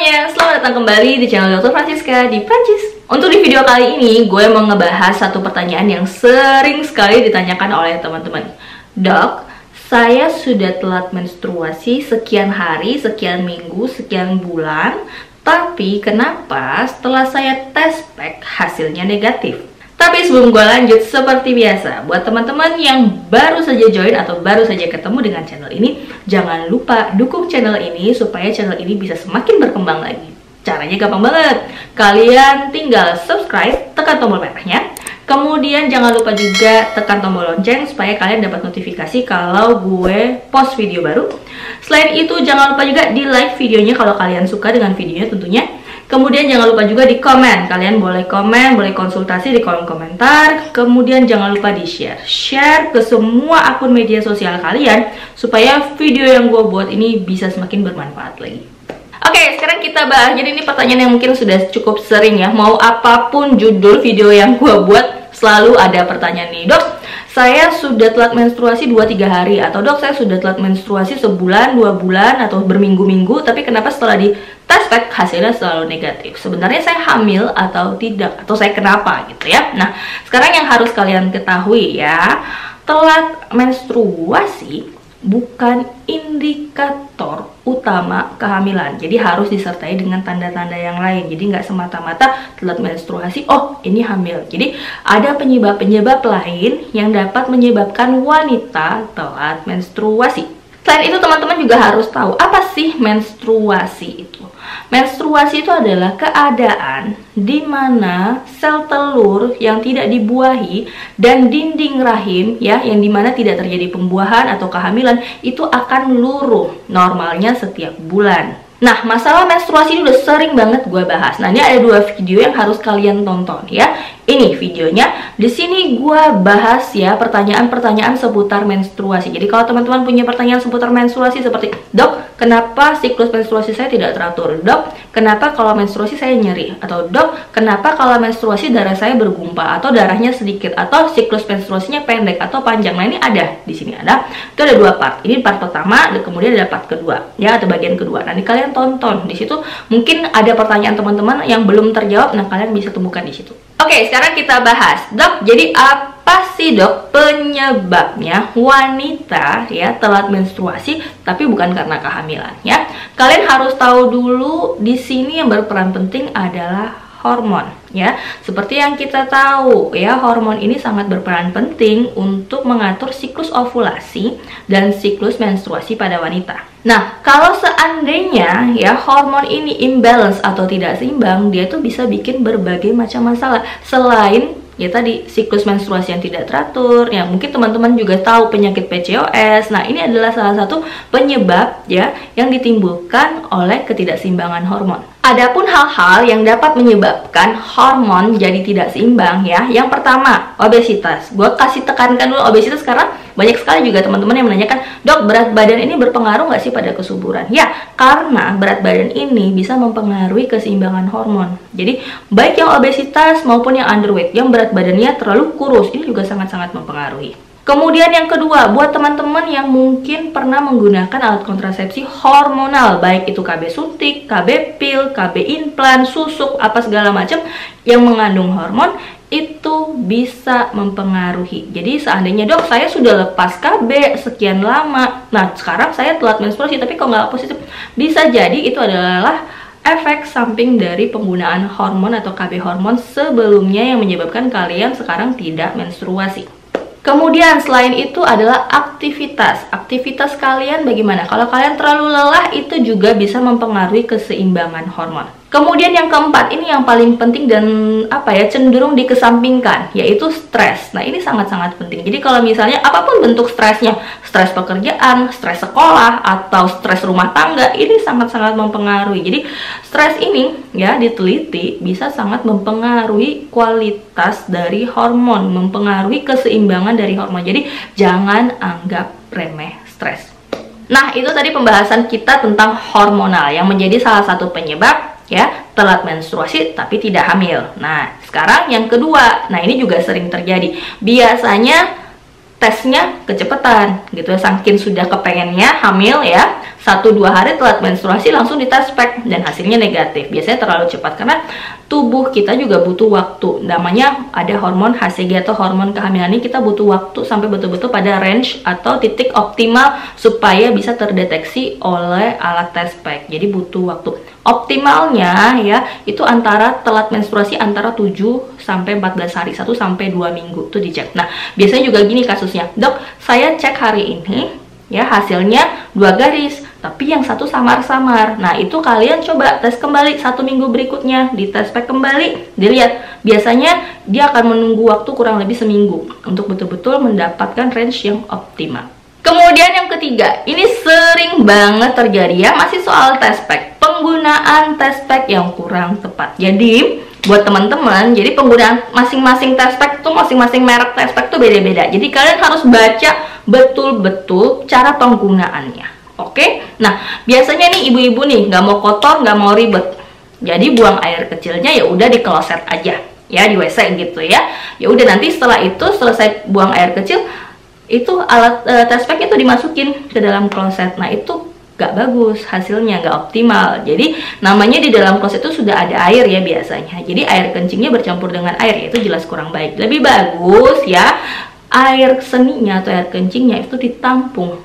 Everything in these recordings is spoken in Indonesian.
semuanya, selamat datang kembali di channel Dr. Francisca di Prancis. Untuk di video kali ini, gue mau ngebahas satu pertanyaan yang sering sekali ditanyakan oleh teman-teman. Dok, saya sudah telat menstruasi sekian hari, sekian minggu, sekian bulan, tapi kenapa setelah saya tes pack hasilnya negatif? Tapi sebelum gue lanjut, seperti biasa, buat teman-teman yang baru saja join atau baru saja ketemu dengan channel ini, jangan lupa dukung channel ini supaya channel ini bisa semakin berkembang lagi. Caranya gampang banget. Kalian tinggal subscribe, tekan tombol merahnya. Kemudian jangan lupa juga tekan tombol lonceng supaya kalian dapat notifikasi kalau gue post video baru. Selain itu, jangan lupa juga di like videonya kalau kalian suka dengan videonya tentunya. Kemudian jangan lupa juga di komen, kalian boleh komen, boleh konsultasi di kolom komentar. Kemudian jangan lupa di share ke semua akun media sosial kalian supaya video yang gue buat ini bisa semakin bermanfaat lagi. Oke, sekarang kita bahas. Jadi ini pertanyaan yang mungkin sudah cukup sering ya. Mau apapun judul video yang gue buat, selalu ada pertanyaan nih. Dok, saya sudah telat menstruasi 2-3 hari, atau dok, saya sudah telat menstruasi sebulan, 2 bulan, atau berminggu-minggu, tapi kenapa setelah di tes pack hasilnya selalu negatif? Sebenarnya saya hamil atau tidak, atau saya kenapa gitu ya? Nah, sekarang yang harus kalian ketahui ya, telat menstruasi bukan indikator utama kehamilan. Jadi harus disertai dengan tanda-tanda yang lain. Jadi nggak semata-mata telat menstruasi, oh ini hamil. Jadi ada penyebab-penyebab lain yang dapat menyebabkan wanita telat menstruasi. Selain itu, teman-teman juga harus tahu apa sih menstruasi itu. Menstruasi itu adalah keadaan di mana sel telur yang tidak dibuahi dan dinding rahim ya, yang di mana tidak terjadi pembuahan atau kehamilan itu akan luruh normalnya setiap bulan. Nah, masalah menstruasi ini udah sering banget gue bahas. Nah, ini ada 2 video yang harus kalian tonton ya. Ini videonya. Di sini gue bahas ya pertanyaan-pertanyaan seputar menstruasi. Jadi kalau teman-teman punya pertanyaan seputar menstruasi seperti, dok, kenapa siklus menstruasi saya tidak teratur? Dok, kenapa kalau menstruasi saya nyeri? Atau dok, kenapa kalau menstruasi darah saya bergumpal? Atau darahnya sedikit? Atau siklus menstruasinya pendek atau panjang? Nah, ini ada. Di sini ada. Itu ada 2 part. Ini part pertama, dan kemudian ada part kedua ya, atau bagian kedua. Nanti kalian tonton di situ, mungkin ada pertanyaan teman-teman yang belum terjawab. Nah, kalian bisa temukan di situ. Oke, sekarang kita bahas, dok. Jadi apa sih dok penyebabnya wanita ya telat menstruasi tapi bukan karena kehamilan ya? Kalian harus tahu dulu di sini yang berperan penting adalah hormon ya. Seperti yang kita tahu ya, hormon ini sangat berperan penting untuk mengatur siklus ovulasi dan siklus menstruasi pada wanita. Nah, kalau seandainya ya hormon ini imbalance atau tidak seimbang, dia tuh bisa bikin berbagai macam masalah selain ya tadi siklus menstruasi yang tidak teratur. Ya, mungkin teman-teman juga tahu penyakit PCOS. Nah, ini adalah salah satu penyebab ya yang ditimbulkan oleh ketidakseimbangan hormon. Adapun hal-hal yang dapat menyebabkan hormon jadi tidak seimbang ya. Yang pertama, obesitas. Gue kasih tekankan dulu obesitas karena banyak sekali juga teman-teman yang menanyakan, dok, berat badan ini berpengaruh nggak sih pada kesuburan? Ya, karena berat badan ini bisa mempengaruhi keseimbangan hormon. Jadi, baik yang obesitas maupun yang underweight, yang berat badannya terlalu kurus, ini juga sangat-sangat mempengaruhi. Kemudian yang kedua, buat teman-teman yang mungkin pernah menggunakan alat kontrasepsi hormonal, baik itu KB suntik, KB pil, KB implan, susuk, apa segala macam yang mengandung hormon, itu bisa mempengaruhi. Jadi seandainya, dok, saya sudah lepas KB sekian lama, nah sekarang saya telat menstruasi tapi kok nggak positif, bisa jadi itu adalah efek samping dari penggunaan hormon atau KB hormon sebelumnya yang menyebabkan kalian sekarang tidak menstruasi. Kemudian selain itu adalah aktivitas. Aktivitas kalian bagaimana? Kalau kalian terlalu lelah, itu juga bisa mempengaruhi keseimbangan hormon. Kemudian yang keempat, ini yang paling penting dan apa ya, cenderung dikesampingkan, yaitu stres. Nah, ini sangat-sangat penting. Jadi kalau misalnya apapun bentuk stresnya, stres pekerjaan, stres sekolah, atau stres rumah tangga, ini sangat-sangat mempengaruhi. Jadi stres ini ya diteliti bisa sangat mempengaruhi kualitas dari hormon, mempengaruhi keseimbangan dari hormon. Jadi jangan anggap remeh stres. Nah, itu tadi pembahasan kita tentang hormonal yang menjadi salah satu penyebab ya telat menstruasi tapi tidak hamil. Nah, sekarang yang kedua. Nah, ini juga sering terjadi. Biasanya tesnya kecepatan gitu ya, saking sudah kepengennya hamil ya, 1-2 hari telat menstruasi langsung dites pack dan hasilnya negatif. Biasanya terlalu cepat karena tubuh kita juga butuh waktu, namanya ada hormon HCG atau hormon kehamilan ini, kita butuh waktu sampai betul-betul pada range atau titik optimal supaya bisa terdeteksi oleh alat tes pack. Jadi butuh waktu optimalnya ya itu antara telat menstruasi antara 7 sampai 14 hari, 1 sampai 2 minggu itu dicek. Nah biasanya juga gini kasusnya, dok saya cek hari ini ya hasilnya 2 garis tapi yang satu samar-samar. Nah itu kalian coba tes kembali 1 minggu berikutnya, di tes pack kembali dilihat, biasanya dia akan menunggu waktu kurang lebih 1 minggu untuk betul-betul mendapatkan range yang optimal. Kemudian yang ketiga, ini sering banget terjadi ya, masih soal tes pack, penggunaan tes pack yang kurang tepat. Jadi buat teman-teman, jadi penggunaan masing-masing tes pack tuh, masing-masing merek tes pack tuh beda-beda. Jadi kalian harus baca betul-betul cara penggunaannya. Oke? Nah, biasanya nih ibu-ibu nih nggak mau kotor, nggak mau ribet. Jadi buang air kecilnya ya udah di kloset aja, ya di WC gitu ya. Ya udah nanti setelah itu selesai buang air kecil, itu alat tes pack itu dimasukin ke dalam kloset. Nah, itu gak bagus, hasilnya gak optimal. Jadi namanya di dalam kloset itu sudah ada air ya biasanya, jadi air kencingnya bercampur dengan air ya, itu jelas kurang baik. Lebih bagus ya air seninya atau air kencingnya itu ditampung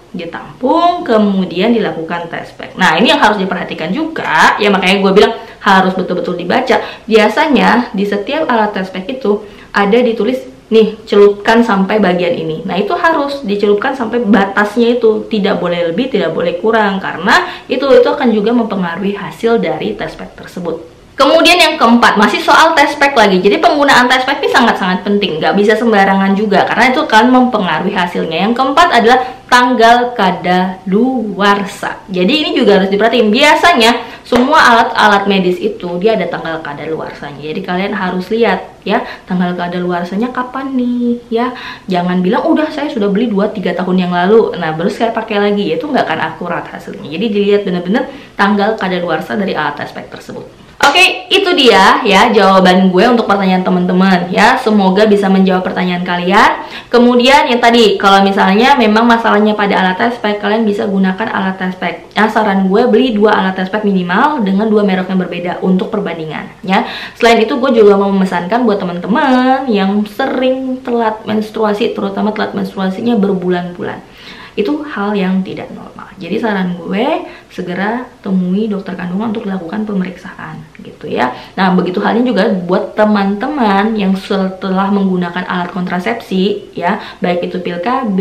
kemudian dilakukan tes pack. Nah ini yang harus diperhatikan juga ya, makanya gue bilang harus betul-betul dibaca. Biasanya di setiap alat tes pack itu ada ditulis nih, celupkan sampai bagian ini. Nah itu harus dicelupkan sampai batasnya itu, tidak boleh lebih, tidak boleh kurang, karena itu akan juga mempengaruhi hasil dari tes pack tersebut. Kemudian yang keempat, masih soal tes pack lagi. Jadi penggunaan tes pack ini sangat-sangat penting, nggak bisa sembarangan juga karena itu akan mempengaruhi hasilnya. Yang keempat adalah tanggal kadaluarsa. Jadi ini juga harus diperhatiin. Biasanya semua alat-alat medis itu dia ada tanggal kadaluarsanya. Jadi kalian harus lihat ya tanggal kadaluarsanya kapan nih ya. Jangan bilang udah saya sudah beli 2-3 tahun yang lalu, nah baru saya pakai lagi, itu nggak akan akurat hasilnya. Jadi dilihat bener-bener tanggal kadaluarsa dari alat tes pack tersebut. Oke, itu dia ya jawaban gue untuk pertanyaan teman-teman ya. Semoga bisa menjawab pertanyaan kalian. Kemudian yang tadi, kalau misalnya memang masalahnya pada alat tes pack, kalian bisa gunakan alat tes pack. Ya, saran gue beli 2 alat tes pack minimal dengan 2 merek yang berbeda untuk perbandingan ya. Selain itu gue juga mau memesankan buat teman-teman yang sering telat menstruasi, terutama telat menstruasinya berbulan-bulan. Itu hal yang tidak normal. Jadi saran gue segera temui dokter kandungan untuk dilakukan pemeriksaan gitu ya. Nah begitu halnya juga buat teman-teman yang setelah menggunakan alat kontrasepsi ya, baik itu pil KB,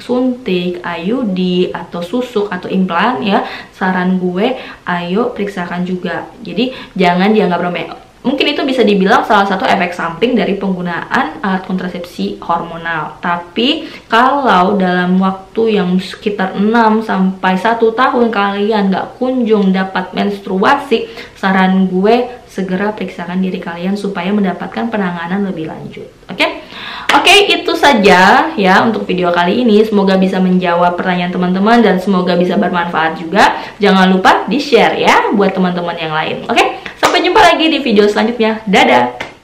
suntik, IUD, atau susuk, atau implan ya, saran gue ayo periksakan juga. Jadi jangan dianggap remeh. Mungkin itu bisa dibilang salah satu efek samping dari penggunaan alat kontrasepsi hormonal. Tapi kalau dalam waktu yang sekitar 6 sampai 1 tahun kalian nggak kunjung dapat menstruasi, saran gue segera periksakan diri kalian supaya mendapatkan penanganan lebih lanjut. Oke? Oke, itu saja ya untuk video kali ini. Semoga bisa menjawab pertanyaan teman-teman dan semoga bisa bermanfaat juga. Jangan lupa di-share ya buat teman-teman yang lain. Oke? Sampai jumpa lagi di video selanjutnya. Dadah!